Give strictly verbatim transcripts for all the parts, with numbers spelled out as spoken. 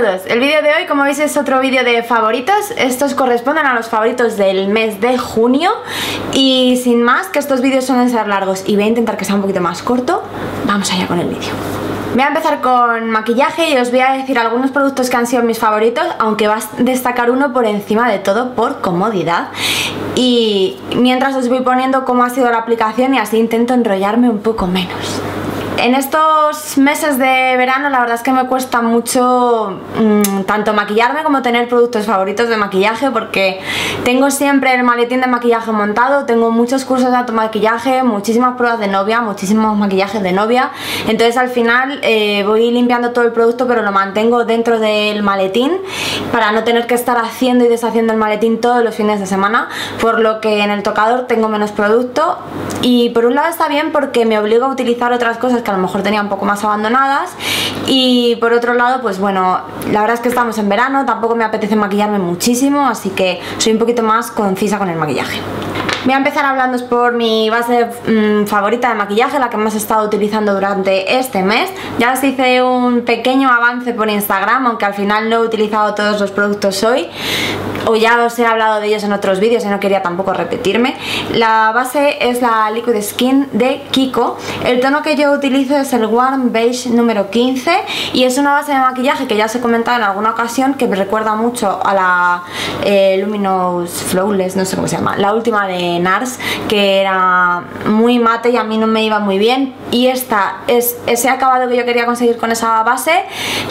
todos, el vídeo de hoy, como veis, es otro vídeo de favoritos. Estos corresponden a los favoritos del mes de junio. Y sin más, que estos vídeos suelen ser largos y voy a intentar que sea un poquito más corto, vamos allá con el vídeo. Voy a empezar con maquillaje y os voy a decir algunos productos que han sido mis favoritos, aunque va a destacar uno por encima de todo por comodidad. Y mientras os voy poniendo cómo ha sido la aplicación y así intento enrollarme un poco menos. En estos meses de verano la verdad es que me cuesta mucho mmm, tanto maquillarme como tener productos favoritos de maquillaje, porque tengo siempre el maletín de maquillaje montado, tengo muchos cursos de automaquillaje, muchísimas pruebas de novia, muchísimos maquillajes de novia. Entonces al final eh, voy limpiando todo el producto, pero lo mantengo dentro del maletín para no tener que estar haciendo y deshaciendo el maletín todos los fines de semana, por lo que en el tocador tengo menos producto. Y por un lado está bien porque me obligo a utilizar otras cosas que a lo mejor tenía un poco más abandonadas, y por otro lado, pues bueno, la verdad es que estamos en verano, tampoco me apetece maquillarme muchísimo, así que soy un poquito más concisa con el maquillaje. Voy a empezar hablándoos por mi base mmm, favorita de maquillaje, la que más he estado utilizando durante este mes. Ya os hice un pequeño avance por Instagram, aunque al final no he utilizado todos los productos hoy, o ya os he hablado de ellos en otros vídeos y no quería tampoco repetirme. La base es la Liquid Skin de Kiko. El tono que yo utilizo es el Warm Beige número quince y es una base de maquillaje que ya os he comentado en alguna ocasión, que me recuerda mucho a la eh, Luminous Flawless, no sé cómo se llama, la última de NARS, que era muy mate y a mí no me iba muy bien, y esta es ese acabado que yo quería conseguir con esa base,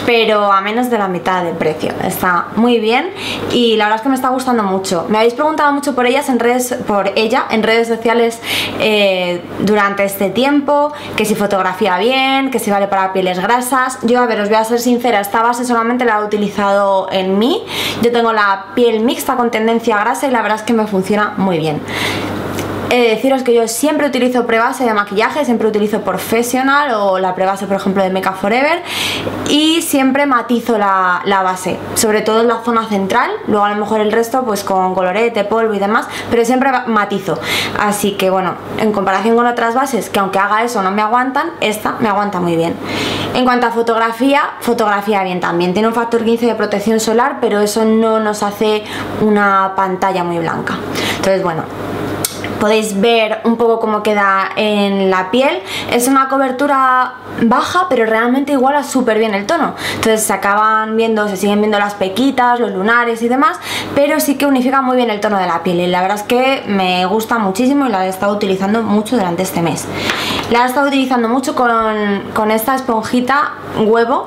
pero a menos de la mitad del precio. Está muy bien y la verdad es que me está gustando mucho. Me habéis preguntado mucho por ellas en redes, por ella en redes sociales eh, durante este tiempo, que si fotografía bien, que si vale para pieles grasas. Yo, a ver, os voy a ser sincera, esta base solamente la he utilizado en mí. Yo tengo la piel mixta con tendencia grasa y la verdad es que me funciona muy bien. He de deciros que yo siempre utilizo prebase de maquillaje, siempre utilizo Professional o la prebase, por ejemplo, de Make Up For Ever, y siempre matizo la, la base, sobre todo en la zona central. Luego a lo mejor el resto pues con colorete, polvo y demás, pero siempre matizo. Así que bueno, en comparación con otras bases que aunque haga eso no me aguantan, esta me aguanta muy bien. En cuanto a fotografía, fotografía bien también. Tiene un factor quince de protección solar, pero eso no nos hace una pantalla muy blanca. Entonces bueno, podéis ver un poco cómo queda en la piel. Es una cobertura baja, pero realmente iguala súper bien el tono. Entonces se acaban viendo, se siguen viendo las pequitas, los lunares y demás, pero sí que unifica muy bien el tono de la piel. Y la verdad es que me gusta muchísimo y la he estado utilizando mucho durante este mes. La he estado utilizando mucho con, con esta esponjita huevo.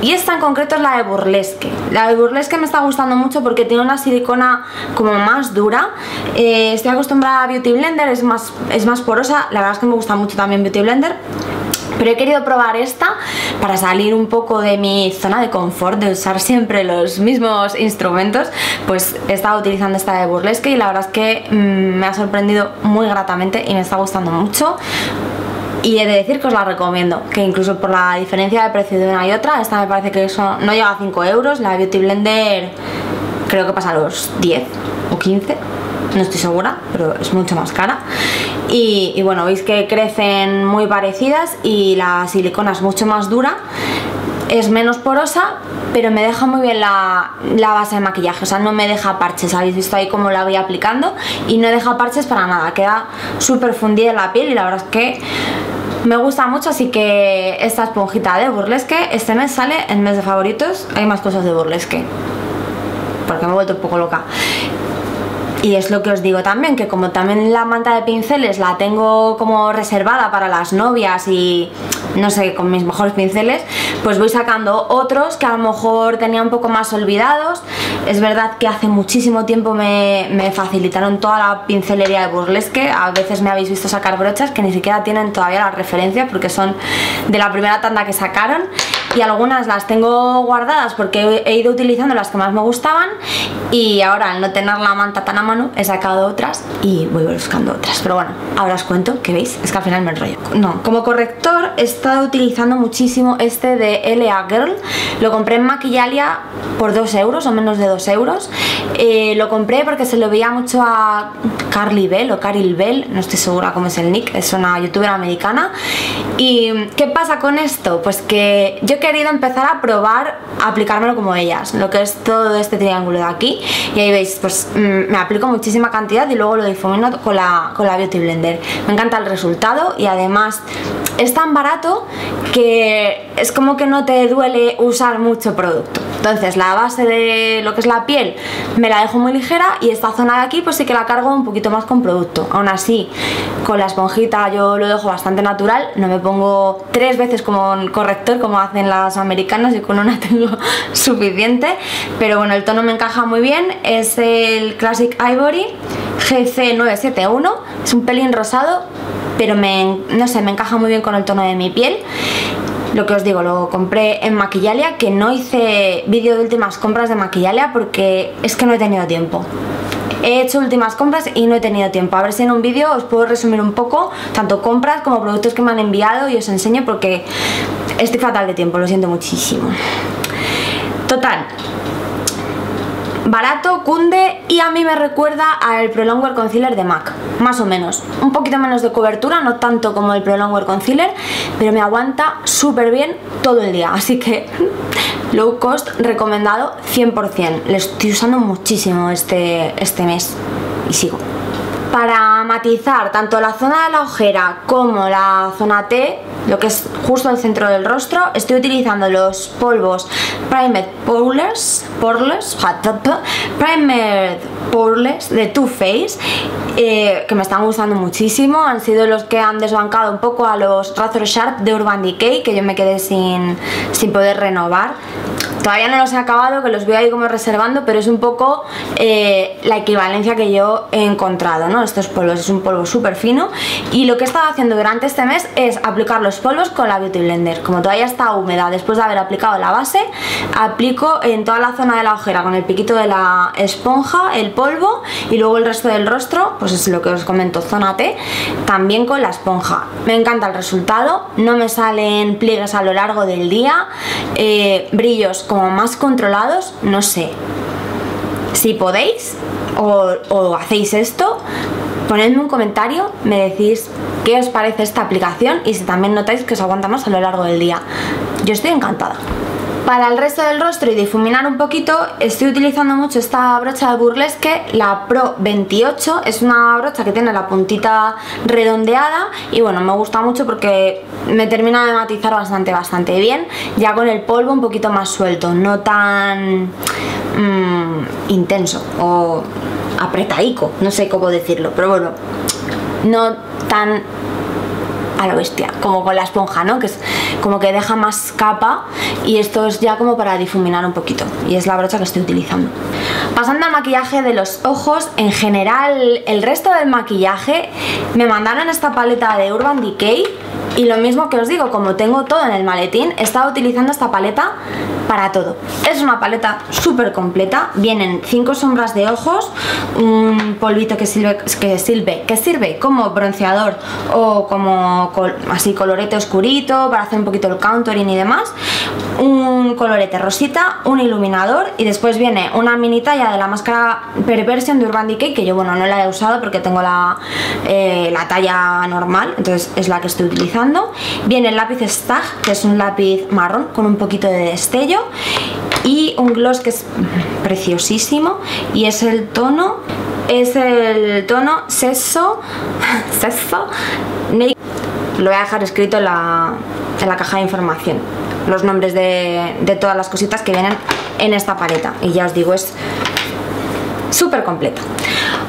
Y esta en concreto es la de Burlesque. La de Burlesque me está gustando mucho porque tiene una silicona como más dura. Eh, estoy acostumbrada a Beauty Blender, es más, es más porosa. La verdad es que me gusta mucho también Beauty Blender, pero he querido probar esta para salir un poco de mi zona de confort de usar siempre los mismos instrumentos. Pues he estado utilizando esta de Burlesque y la verdad es que mmm, me ha sorprendido muy gratamente y me está gustando mucho. Y he de decir que os la recomiendo, que incluso por la diferencia de precio de una y otra, esta me parece que eso no llega a cinco euros, la Beauty Blender creo que pasa a los diez o quince, no estoy segura, pero es mucho más cara. Y, y bueno, veis que crecen muy parecidas y la silicona es mucho más dura, es menos porosa, pero me deja muy bien la, la base de maquillaje. O sea, no me deja parches, habéis visto ahí cómo la voy aplicando y no deja parches para nada, queda súper fundida en la piel y la verdad es que me gusta mucho. Así que esta esponjita de Burlesque este mes sale en mes de favoritos. Hay más cosas de Burlesque porque me he vuelto un poco loca. Y es lo que os digo también, que como también la manta de pinceles la tengo como reservada para las novias y no sé, con mis mejores pinceles, pues voy sacando otros que a lo mejor tenía un poco más olvidados. Es verdad que hace muchísimo tiempo me, me facilitaron toda la pincelería de Burlesque. A veces me habéis visto sacar brochas que ni siquiera tienen todavía las referencias porque son de la primera tanda que sacaron, y algunas las tengo guardadas porque he ido utilizando las que más me gustaban, y ahora al no tener la manta tan a mano he sacado otras y voy buscando otras. Pero bueno, ahora os cuento, que veis, es que al final me enrollo. No, como corrector he estado utilizando muchísimo este de L A Girl. Lo compré en Maquillalia por dos euros o menos de dos euros. Eh, lo compré porque se lo veía mucho a Carly Bell o Carly Bell, no estoy segura cómo es el nick, es una youtuber americana. ¿Y qué pasa con esto? Pues que yo querido empezar a probar a aplicármelo como ellas, lo que es todo este triángulo de aquí, y ahí veis, pues me aplico muchísima cantidad y luego lo difumino con la, con la Beauty Blender. Me encanta el resultado y además es tan barato que es como que no te duele usar mucho producto. Entonces la base de lo que es la piel me la dejo muy ligera y esta zona de aquí pues sí que la cargo un poquito más con producto. Aún así, con la esponjita yo lo dejo bastante natural, no me pongo tres veces con corrector como hacen las americanas, y con una tengo suficiente. Pero bueno, el tono me encaja muy bien, es el Classic Ivory G C nueve siete uno, es un pelín rosado, pero me, no sé, me encaja muy bien con el tono de mi piel. Lo que os digo, lo compré en Maquillalia, que no hice vídeo de últimas compras de Maquillalia porque es que no he tenido tiempo. He hecho últimas compras y no he tenido tiempo. A ver si en un vídeo os puedo resumir un poco, tanto compras como productos que me han enviado, y os enseño porque estoy fatal de tiempo, lo siento muchísimo. Total, barato, cunde, y a mí me recuerda al Pro Longwear Concealer de MAC, más o menos. Un poquito menos de cobertura, no tanto como el Pro Longwear Concealer, pero me aguanta súper bien todo el día, así que low cost recomendado cien por cien. Le estoy usando muchísimo este, este mes y sigo. Para matizar tanto la zona de la ojera como la zona T, lo que es justo el centro del rostro, estoy utilizando los polvos Primed Poreless, Poreless, Primed Poreless de Too Faced, eh, que me están gustando muchísimo. Han sido los que han desbancado un poco a los Razor Sharp de Urban Decay, que yo me quedé sin, sin poder renovar. Todavía no los he acabado, que los voy ahí como reservando, pero es un poco eh, la equivalencia que yo he encontrado, ¿no? Estos polvos, es un polvo súper fino, y lo que he estado haciendo durante este mes es aplicar los polvos con la Beauty Blender. Como todavía está húmeda, después de haber aplicado la base, aplico en toda la zona de la ojera con el piquito de la esponja el polvo, y luego el resto del rostro, pues es lo que os comento, zona T, también con la esponja. Me encanta el resultado, no me salen pliegues a lo largo del día, eh, brillos como más controlados, no sé. Si podéis o, o hacéis esto, ponedme un comentario, me decís qué os parece esta aplicación y si también notáis que os aguanta más a lo largo del día. Yo estoy encantada. Para el resto del rostro y difuminar un poquito, estoy utilizando mucho esta brocha de Burlesque, la Pro veintiocho, es una brocha que tiene la puntita redondeada y bueno, me gusta mucho porque me termina de matizar bastante, bastante bien, ya con el polvo un poquito más suelto, no tan mmm, intenso o apretaico, no sé cómo decirlo, pero bueno, no tan a la bestia, como con la esponja, ¿no? Que es como que deja más capa, y esto es ya como para difuminar un poquito, y es la brocha que estoy utilizando. Pasando al maquillaje de los ojos, en general el resto del maquillaje me mandaron esta paleta de Urban Decay, y lo mismo que os digo, como tengo todo en el maletín, he estado utilizando esta paleta para todo. Es una paleta súper completa, vienen cinco sombras de ojos, un polvito que sirve, que sirve, que sirve como bronceador o como col, así colorete oscurito para hacer un poquito el contouring y demás, un colorete rosita, un iluminador, y después viene una mini talla de la máscara Perversion de Urban Decay, que yo bueno no la he usado porque tengo la, eh, la talla normal, entonces es la que estoy utilizando. Viene el lápiz Stag, que es un lápiz marrón con un poquito de destello, y un gloss que es preciosísimo, y es el tono, es el tono Seso, Seso Naked. Lo voy a dejar escrito en la, en la caja de información, los nombres de, de todas las cositas que vienen en esta paleta, y ya os digo, es súper completa.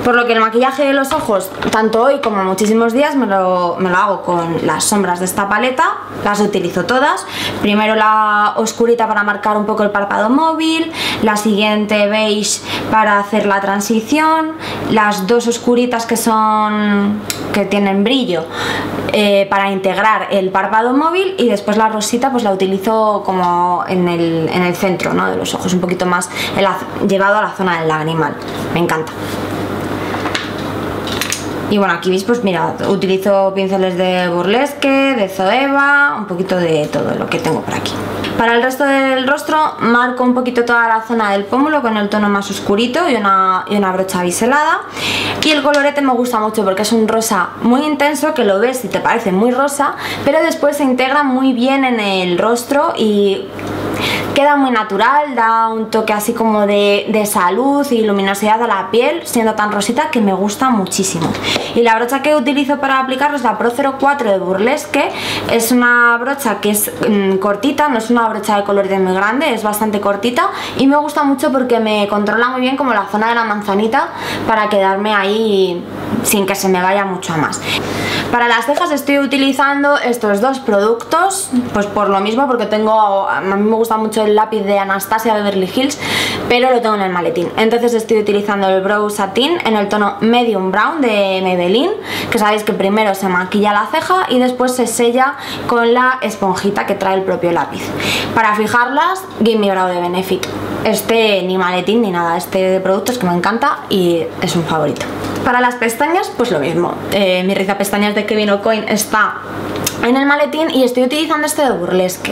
Por lo que el maquillaje de los ojos, tanto hoy como muchísimos días, me lo, me lo hago con las sombras de esta paleta, las utilizo todas. Primero la oscurita para marcar un poco el párpado móvil, la siguiente beige para hacer la transición, las dos oscuritas que son, que tienen brillo, eh, para integrar el párpado móvil, y después la rosita pues la utilizo como en el, en el centro, ¿no?, de los ojos, un poquito más la, llevado a la zona del lagrimal. Me encanta. Y bueno, aquí veis, pues mira, utilizo pinceles de Burlesque, de Zoeva, un poquito de todo lo que tengo por aquí. Para el resto del rostro marco un poquito toda la zona del pómulo con el tono más oscurito y una, y una brocha biselada. Y el colorete me gusta mucho porque es un rosa muy intenso que lo ves y te parece muy rosa, pero después se integra muy bien en el rostro y queda muy natural, da un toque así como de, de salud y luminosidad a la piel, siendo tan rosita que me gusta muchísimo. Y la brocha que utilizo para aplicarlo es la Pro cero cuatro de Burlesque. Es una brocha que es mmm, cortita, no es una brocha de colorete muy grande, es bastante cortita y me gusta mucho porque me controla muy bien como la zona de la manzanita para quedarme ahí sin que se me vaya mucho más. Para las cejas estoy utilizando estos dos productos, pues por lo mismo, porque tengo, a mí me gusta mucho el lápiz de Anastasia Beverly Hills, pero lo tengo en el maletín. Entonces estoy utilizando el Brow Satin en el tono Medium Brown de Maybelline, que sabéis que primero se maquilla la ceja y después se sella con la esponjita que trae el propio lápiz. Para fijarlas, Gimme Brow de Benefit. Este ni maletín ni nada, este de productos que me encanta y es un favorito. Para las pestañas, pues lo mismo. Eh, mi riza pestañas de Kevyn Aucoin está en el maletín y estoy utilizando este de Burlesque.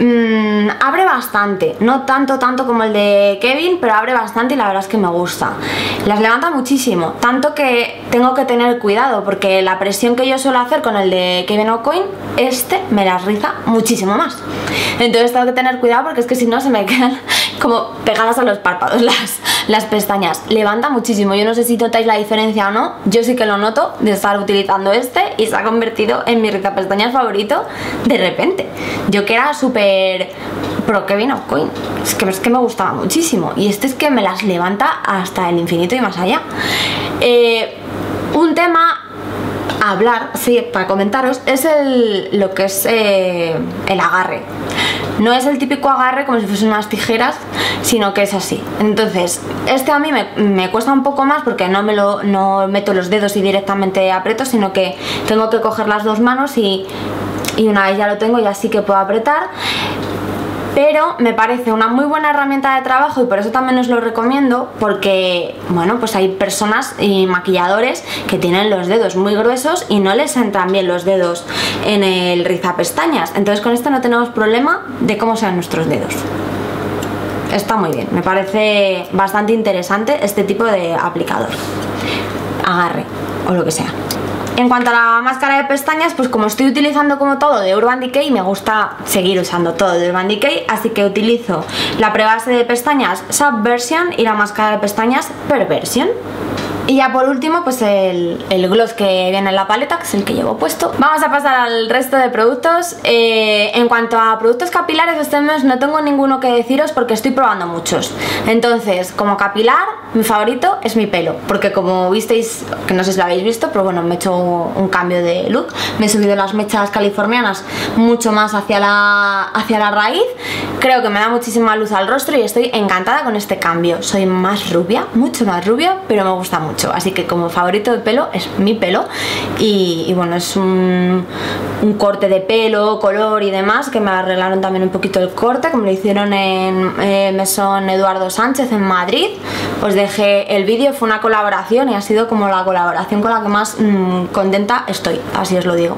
Mm, abre bastante, no tanto tanto como el de Kevyn, pero abre bastante y la verdad es que me gusta. Las levanta muchísimo, tanto que tengo que tener cuidado porque la presión que yo suelo hacer con el de Kevyn Aucoin, este me las riza muchísimo más. Entonces tengo que tener cuidado porque es que si no se me quedan como pegadas a los párpados las, las pestañas. Levanta muchísimo, yo no sé si notáis la diferencia o no, yo sí que lo noto de estar utilizando este y se ha convertido en mi rizapestañas favorito de repente. Yo que era súper pro Kevyn Aucoin, es que, es que me gustaba muchísimo y este es que me las levanta hasta el infinito y más allá. Eh, un tema a hablar, sí, para comentaros, es el, lo que es eh, el agarre. No es el típico agarre como si fuesen unas tijeras, sino que es así. Entonces, este a mí me, me cuesta un poco más porque no me lo no meto los dedos y directamente aprieto, sino que tengo que coger las dos manos y, y una vez ya lo tengo ya sí que puedo apretar. Pero me parece una muy buena herramienta de trabajo y por eso también os lo recomiendo, porque bueno, pues hay personas y maquilladores que tienen los dedos muy gruesos y no les entran bien los dedos en el rizapestañas. Entonces con esto no tenemos problema de cómo sean nuestros dedos. Está muy bien, me parece bastante interesante este tipo de aplicador, agarre o lo que sea. En cuanto a la máscara de pestañas, pues como estoy utilizando como todo de Urban Decay, me gusta seguir usando todo de Urban Decay, así que utilizo la prebase de pestañas Subversion y la máscara de pestañas Perversion. Y ya por último, pues el, el gloss que viene en la paleta, que es el que llevo puesto. Vamos a pasar al resto de productos. Eh, en cuanto a productos capilares, este mes no tengo ninguno que deciros porque estoy probando muchos. Entonces, como capilar, mi favorito es mi pelo, porque como visteis, que no sé si lo habéis visto, pero bueno, me he hecho un cambio de look. Me he subido las mechas californianas mucho más hacia la, hacia la raíz. Creo que me da muchísima luz al rostro y estoy encantada con este cambio. Soy más rubia, mucho más rubia, pero me gusta mucho. Así que como favorito de pelo es mi pelo y, y bueno, es un, un corte de pelo, color y demás, que me arreglaron también un poquito el corte, como lo hicieron en eh, Mesón Eduardo Sánchez en Madrid. Os dejé el vídeo, fue una colaboración y ha sido como la colaboración con la que más mmm, contenta estoy, así os lo digo.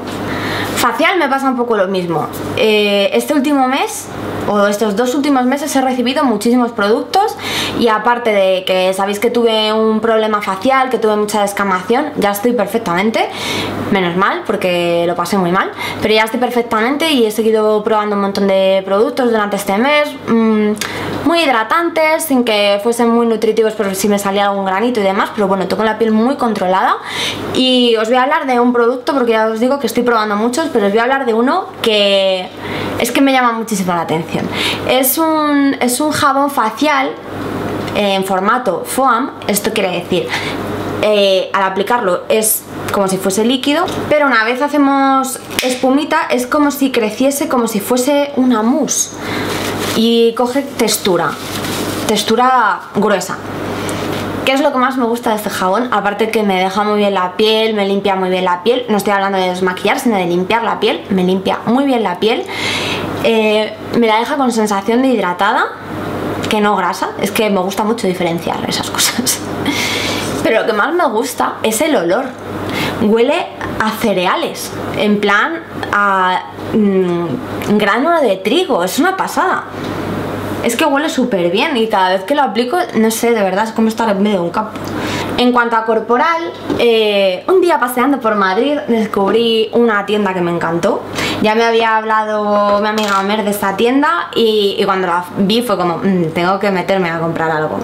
Facial me pasa un poco lo mismo. Eh, este último mes o estos dos últimos meses he recibido muchísimos productos y aparte de que sabéis que tuve un problema facial, que tuve mucha descamación, ya estoy perfectamente, menos mal porque lo pasé muy mal, pero ya estoy perfectamente y he seguido probando un montón de productos durante este mes, mmm, muy hidratantes, sin que fuesen muy nutritivos por si me salía algún granito y demás, pero bueno, tengo la piel muy controlada y os voy a hablar de un producto porque ya os digo que estoy probando muchos, pero os voy a hablar de uno que es que me llama muchísimo la atención. Es un, es un jabón facial en formato foam, esto quiere decir, eh, al aplicarlo es como si fuese líquido, pero una vez hacemos espumita es como si creciese, como si fuese una mousse y coge textura, textura gruesa. ¿Qué es lo que más me gusta de este jabón? Aparte que me deja muy bien la piel, me limpia muy bien la piel, no estoy hablando de desmaquillar, sino de limpiar la piel, me limpia muy bien la piel. Eh, me la deja con sensación de hidratada, que no grasa, es que me gusta mucho diferenciar esas cosas. Pero lo que más me gusta es el olor. huele a cereales, en plan a mm, grano de trigo, es una pasada. Es que huele súper bien y cada vez que lo aplico, no sé, de verdad, es como estar en medio de un campo. En cuanto a corporal, eh, un día paseando por Madrid descubrí una tienda que me encantó. Ya me había hablado mi amiga Mer de esta tienda y, y cuando la vi fue como, mmm, tengo que meterme a comprar algo.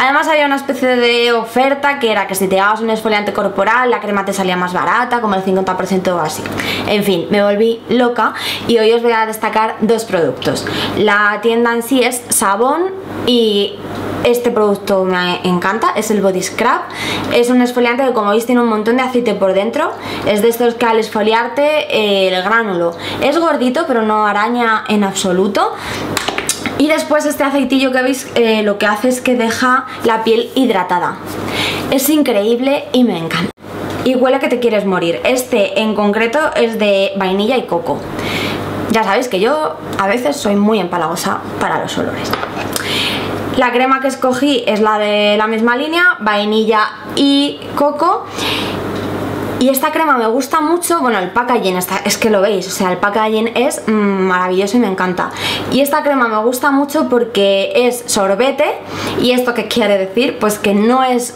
Además había una especie de oferta que era que si te dabas un exfoliante corporal, la crema te salía más barata, como el cincuenta por ciento o así. En fin, me volví loca y hoy os voy a destacar dos productos. La tienda en sí es Sabon y este producto me encanta, es el Body Scrub. Es un exfoliante que, como veis, tiene un montón de aceite por dentro. Es de estos que al exfoliarte eh, el gránulo es gordito pero no araña en absoluto. Y después este aceitillo que veis eh, lo que hace es que deja la piel hidratada. Es increíble y me encanta. Y huele que te quieres morir. Este en concreto es de vainilla y coco. Ya sabéis que yo a veces soy muy empalagosa para los olores. La crema que escogí es la de la misma línea, vainilla y coco. Y esta crema me gusta mucho, bueno, el packaging está, es que lo veis, o sea, el packaging es mmm, maravilloso y me encanta. Y esta crema me gusta mucho porque es sorbete y esto que quiere decir, pues que no es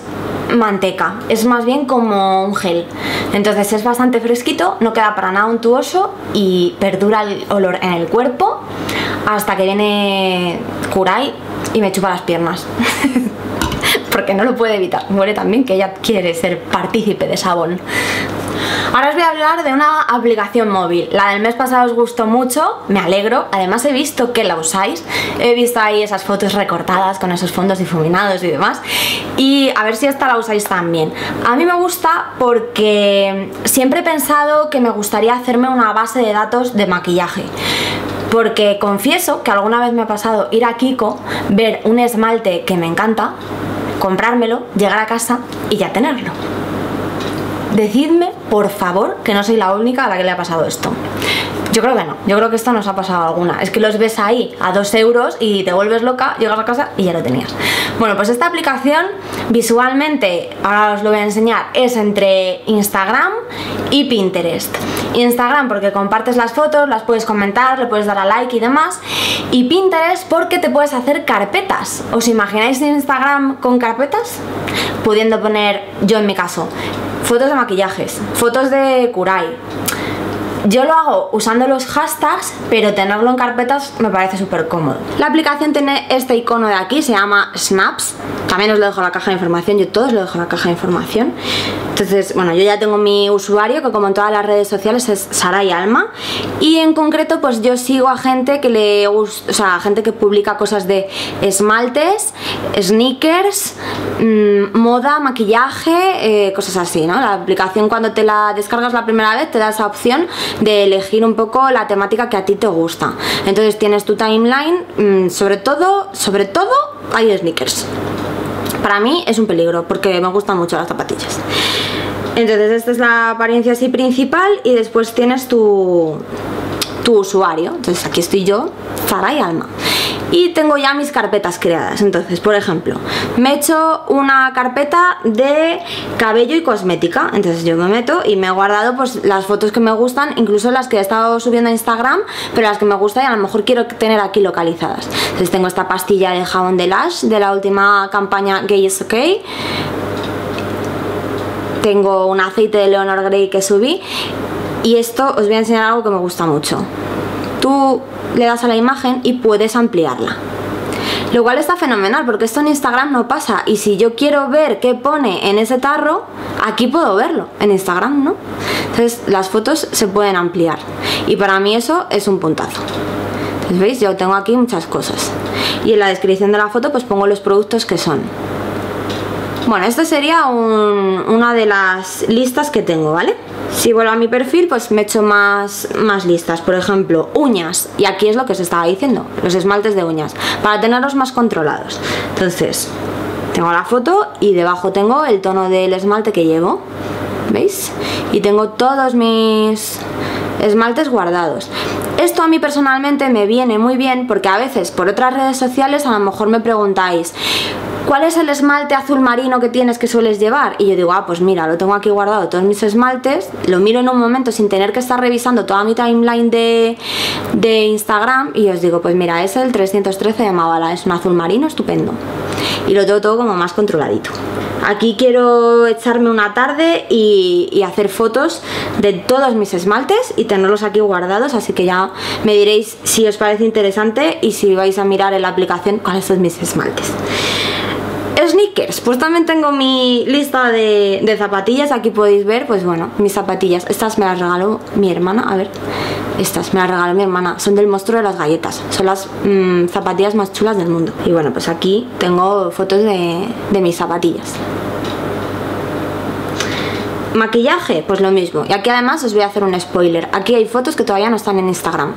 manteca, es más bien como un gel. Entonces es bastante fresquito, no queda para nada untuoso y perdura el olor en el cuerpo hasta que viene Kurai y me chupa las piernas. Porque no lo puede evitar, huele también que ella quiere ser partícipe de Sabon. Ahora os voy a hablar de una aplicación móvil. La del mes pasado os gustó mucho, me alegro. Además he visto que la usáis. He visto ahí esas fotos recortadas con esos fondos difuminados y demás. Y a ver si esta la usáis también. A mí me gusta porque siempre he pensado que me gustaría hacerme una base de datos de maquillaje. Porque confieso que alguna vez me ha pasado ir a Kiko, ver un esmalte que me encanta, comprármelo, llegar a casa y ya tenerlo. Decidme, por favor, que no soy la única a la que le ha pasado esto. Yo creo que no, yo creo que esto nos ha pasado alguna. Es que los ves ahí a dos euros y te vuelves loca, llegas a casa y ya lo tenías. Bueno, pues esta aplicación visualmente, ahora os lo voy a enseñar, es entre Instagram y Pinterest. Instagram porque compartes las fotos, las puedes comentar, le puedes dar a like y demás. Y Pinterest porque te puedes hacer carpetas. ¿Os imagináis Instagram con carpetas? Pudiendo poner, yo en mi caso, fotos de maquillajes, fotos de Kurai. Yo lo hago usando los hashtags, pero tenerlo en carpetas me parece súper cómodo. La aplicación tiene este icono de aquí, se llama Snaps. También os lo dejo en la caja de información, yo todos lo dejo en la caja de información. Entonces, bueno, yo ya tengo mi usuario, que como en todas las redes sociales es Saraialma. Y en concreto, pues yo sigo a gente que le gusta, o sea, a gente que publica cosas de esmaltes, sneakers, mmm, moda, maquillaje, eh, cosas así, ¿no? La aplicación, cuando te la descargas la primera vez, te da esa opción de elegir un poco la temática que a ti te gusta. Entonces tienes tu timeline, sobre todo, sobre todo hay sneakers. Para mí es un peligro porque me gustan mucho las zapatillas. Entonces esta es la apariencia así principal y después tienes tu, tu usuario. Entonces aquí estoy yo, Saraialma. Y tengo ya mis carpetas creadas. Entonces, por ejemplo, me he hecho una carpeta de cabello y cosmética. Entonces yo me meto y me he guardado pues las fotos que me gustan, incluso las que he estado subiendo a Instagram, pero las que me gustan y a lo mejor quiero tener aquí localizadas. Entonces tengo esta pastilla de jabón de Lash de la última campaña Gay is Okay. Tengo un aceite de Leonor Grey que subí. Y esto os voy a enseñar algo que me gusta mucho. Tú le das a la imagen y puedes ampliarla, lo cual está fenomenal porque esto en Instagram no pasa. Y si yo quiero ver qué pone en ese tarro, aquí puedo verlo, en Instagram no. Entonces las fotos se pueden ampliar y para mí eso es un puntazo. Entonces, ¿veis? Yo tengo aquí muchas cosas y en la descripción de la foto pues pongo los productos que son. Bueno, esta sería un, una de las listas que tengo, ¿vale? Si vuelvo a mi perfil, pues me echo más, más listas. Por ejemplo, uñas. Y aquí es lo que os estaba diciendo, los esmaltes de uñas, para tenerlos más controlados. Entonces, tengo la foto y debajo tengo el tono del esmalte que llevo. ¿Veis? Y tengo todos mis esmaltes guardados. Esto a mí personalmente me viene muy bien porque a veces por otras redes sociales a lo mejor me preguntáis, ¿cuál es el esmalte azul marino que tienes que sueles llevar? Y yo digo, ah, pues mira, lo tengo aquí guardado todos mis esmaltes, lo miro en un momento sin tener que estar revisando toda mi timeline de, de Instagram, y os digo, pues mira, es el trescientos trece de Mábala, es un azul marino estupendo. Y lo tengo todo como más controladito. Aquí quiero echarme una tarde y, y hacer fotos de todos mis esmaltes y tenerlos aquí guardados, así que ya me diréis si os parece interesante y si vais a mirar en la aplicación cuáles son mis esmaltes. Sneakers, pues también tengo mi lista de, de zapatillas, aquí podéis ver, pues bueno, mis zapatillas, estas me las regaló mi hermana, a ver, estas me las regaló mi hermana, son del monstruo de las galletas, son las mmm, zapatillas más chulas del mundo. Y bueno, pues aquí tengo fotos de, de mis zapatillas. Maquillaje, pues lo mismo, y aquí además os voy a hacer un spoiler, aquí hay fotos que todavía no están en Instagram,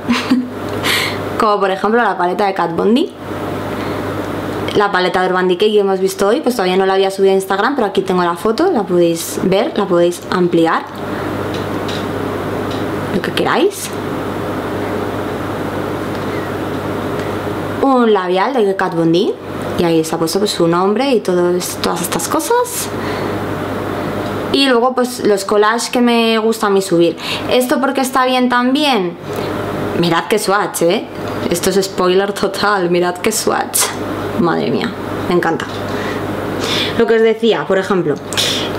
como por ejemplo la paleta de Kat Von D. La paleta de Urban Decay que hemos visto hoy, pues todavía no la había subido a Instagram, pero aquí tengo la foto, la podéis ver, la podéis ampliar, lo que queráis. Un labial de Kat Von D, y ahí se ha puesto pues su nombre y todo, todas estas cosas. Y luego pues los collages que me gusta a mí subir. Esto porque está bien también. Mirad que swatch, ¿eh? Esto es spoiler total, mirad que swatch. Madre mía, me encanta. Lo que os decía, por ejemplo,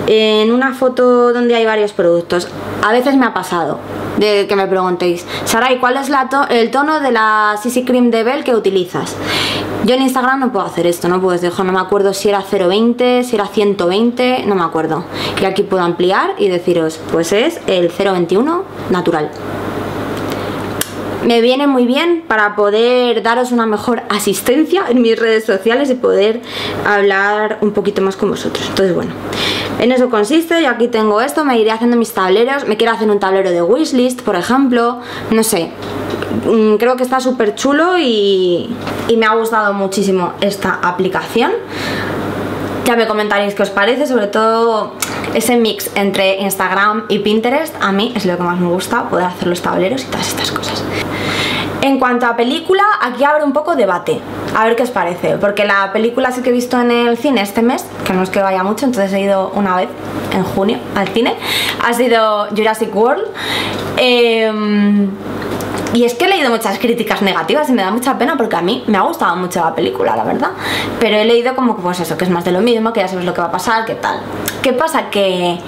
en una foto donde hay varios productos, a veces me ha pasado de que me preguntéis, Sarai, ¿cuál es la to el tono de la C C Cream de Belle que utilizas? Yo en Instagram no puedo hacer esto, no puedo dejar, no me acuerdo si era cero veinte, si era ciento veinte, no me acuerdo. Y aquí puedo ampliar y deciros, pues es el cero veintiuno natural. Me viene muy bien para poder daros una mejor asistencia en mis redes sociales y poder hablar un poquito más con vosotros. Entonces, bueno, en eso consiste. Yo aquí tengo esto, me iré haciendo mis tableros. Me quiero hacer un tablero de wishlist, por ejemplo. No sé, creo que está súper chulo y, y me ha gustado muchísimo esta aplicación. Ya me comentaréis qué os parece, sobre todo ese mix entre Instagram y Pinterest. A mí es lo que más me gusta, poder hacer los tableros y todas estas cosas. En cuanto a película, aquí abre un poco debate, a ver qué os parece, porque la película sí que he visto en el cine este mes, que no es que vaya mucho, entonces he ido una vez en junio al cine, ha sido Jurassic World, eh, y es que he leído muchas críticas negativas y me da mucha pena porque a mí me ha gustado mucho la película, la verdad, pero he leído como que pues eso, que es más de lo mismo, que ya sabes lo que va a pasar, que tal. ¿Qué pasa? Que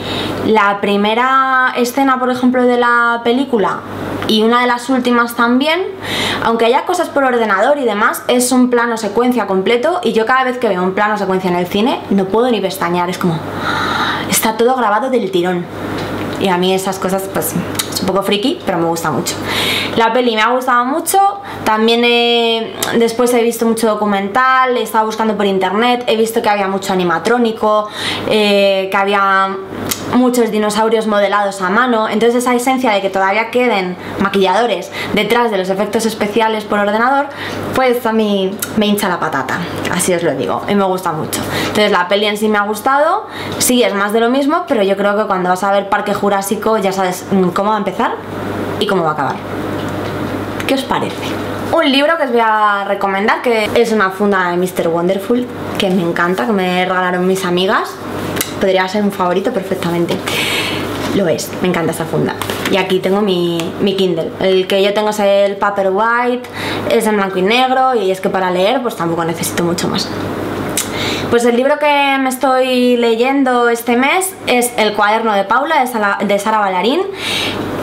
la primera escena, por ejemplo, de la película y una de las últimas también, aunque haya cosas por ordenador y demás, es un plano secuencia completo, y yo cada vez que veo un plano secuencia en el cine no puedo ni pestañear, es como, está todo grabado del tirón, y a mí esas cosas pues es un poco friki, pero me gusta mucho. La peli me ha gustado mucho, también he, después he visto mucho documental, he estado buscando por internet, he visto que había mucho animatrónico, eh, que había muchos dinosaurios modelados a mano, entonces esa esencia de que todavía queden maquilladores detrás de los efectos especiales por ordenador, pues a mí me hincha la patata, así os lo digo, y me gusta mucho. Entonces la peli en sí me ha gustado, sí es más de lo mismo, pero yo creo que cuando vas a ver Parque Jurásico ya sabes cómo va a empezar y cómo va a acabar. ¿Qué os parece? Un libro que os voy a recomendar, que es una funda de mister Wonderful, que me encanta, que me regalaron mis amigas. Podría ser un favorito perfectamente. Lo es, me encanta esta funda. Y aquí tengo mi, mi Kindle. El que yo tengo es el Paperwhite, es en blanco y negro, y es que para leer pues tampoco necesito mucho más. Pues el libro que me estoy leyendo este mes es El cuaderno de Paula, de Sara, de Sara Ballarín.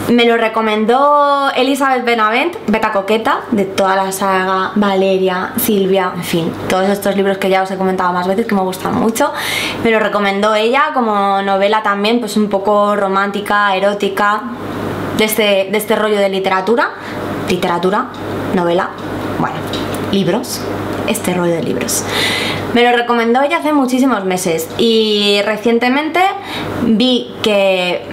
Me lo recomendó Elizabeth Benavent, Beta Coqueta, de toda la saga, Valeria, Silvia, en fin, todos estos libros que ya os he comentado más veces que me gustan mucho. Me lo recomendó ella como novela también, pues un poco romántica, erótica, de este, de este rollo de literatura, literatura, novela, bueno, libros, este rollo de libros. Me lo recomendó ella hace muchísimos meses y recientemente vi que,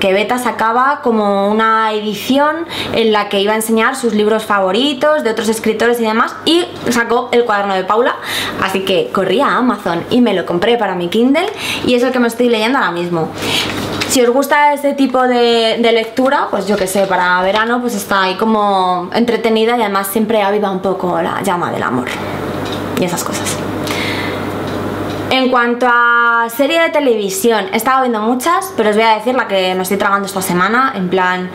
que Beta sacaba como una edición en la que iba a enseñar sus libros favoritos de otros escritores y demás, y sacó El cuaderno de Paula, así que corrí a Amazon y me lo compré para mi Kindle y es el que me estoy leyendo ahora mismo. Si os gusta este tipo de, de lectura, pues yo que sé, para verano pues está ahí como entretenida y además siempre aviva un poco la llama del amor y esas cosas. En cuanto a serie de televisión, he estado viendo muchas, pero os voy a decir la que me estoy tragando esta semana, en plan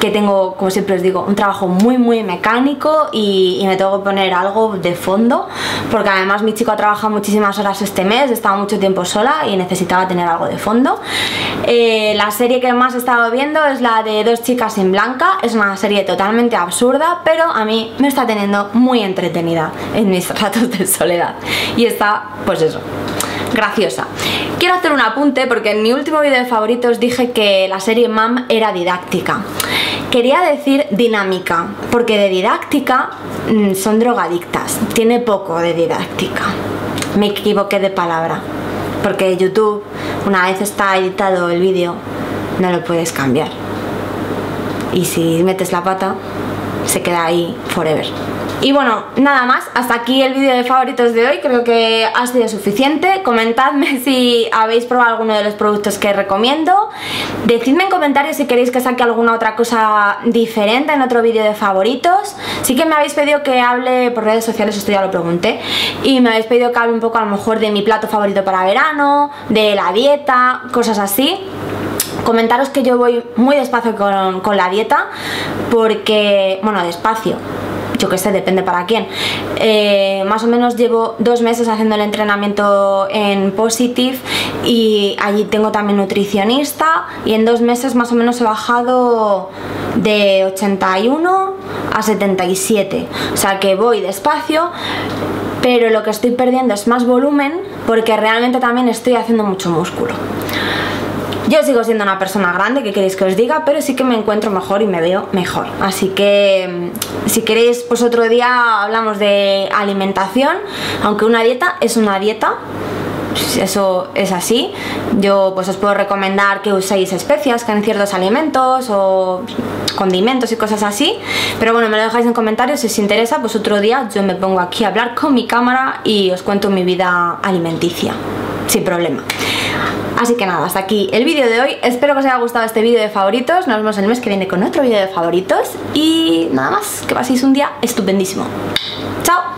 que tengo, como siempre os digo, un trabajo muy muy mecánico y, y me tengo que poner algo de fondo, porque además mi chico ha trabajado muchísimas horas este mes, he estado mucho tiempo sola y necesitaba tener algo de fondo. Eh, la serie que más he estado viendo es la de Dos chicas en blanca, es una serie totalmente absurda, pero a mí me está teniendo muy entretenida en mis ratos de soledad y está, pues eso, graciosa. Quiero hacer un apunte porque en mi último vídeo de favoritos dije que la serie Mam era didáctica. Quería decir dinámica, porque de didáctica mmm, son drogadictas, tiene poco de didáctica. Me equivoqué de palabra, porque YouTube, una vez está editado el vídeo, no lo puedes cambiar. Y si metes la pata, se queda ahí forever. Y bueno, nada más, hasta aquí el vídeo de favoritos de hoy, creo que ha sido suficiente. Comentadme si habéis probado alguno de los productos que recomiendo. Decidme en comentarios si queréis que saque alguna otra cosa diferente en otro vídeo de favoritos. Sí que me habéis pedido que hable por redes sociales, esto ya lo pregunté, y me habéis pedido que hable un poco a lo mejor de mi plato favorito para verano, de la dieta, cosas así. Comentaros que yo voy muy despacio con, con la dieta, porque, bueno, despacio, yo que sé, depende para quién. Eh, más o menos llevo dos meses haciendo el entrenamiento en Positive y allí tengo también nutricionista, y en dos meses más o menos he bajado de ochenta y uno a setenta y siete, o sea que voy despacio, pero lo que estoy perdiendo es más volumen porque realmente también estoy haciendo mucho músculo. Yo sigo siendo una persona grande, ¿qué queréis que os diga? Pero sí que me encuentro mejor y me veo mejor. Así que si queréis, pues otro día hablamos de alimentación, aunque una dieta es una dieta, eso es así. Yo pues os puedo recomendar que uséis especias que en ciertos alimentos o condimentos y cosas así, pero bueno, me lo dejáis en comentarios. Si os interesa, pues otro día yo me pongo aquí a hablar con mi cámara y os cuento mi vida alimenticia sin problema. Así que nada, hasta aquí el vídeo de hoy. Espero que os haya gustado este vídeo de favoritos. Nos vemos el mes que viene con otro vídeo de favoritos. Y nada más, que paséis un día estupendísimo. ¡Chao!